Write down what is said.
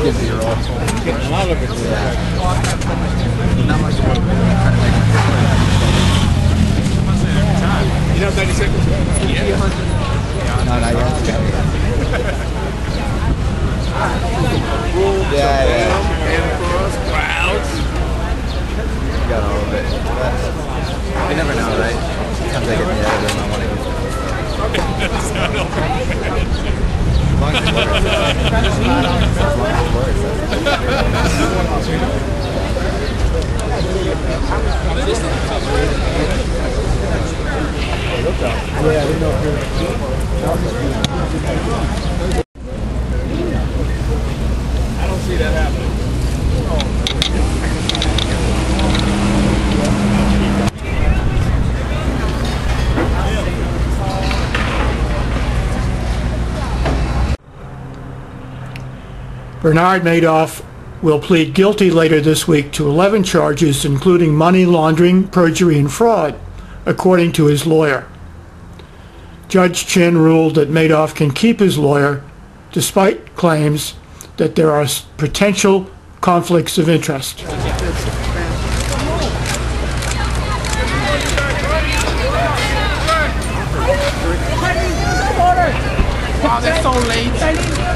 going to be your awesome. A lot of it. Not much to you know 30 seconds? Yeah. No, not yet. Yeah. Got all of it. You never know, right? Sometimes I get in the editor and I want to get I don't see that happening. Bernard Madoff will plead guilty later this week to 11 charges, including money laundering, perjury, and fraud, according to his lawyer. Judge Chin ruled that Madoff can keep his lawyer, despite claims that there are potential conflicts of interest. Wow, that's so late.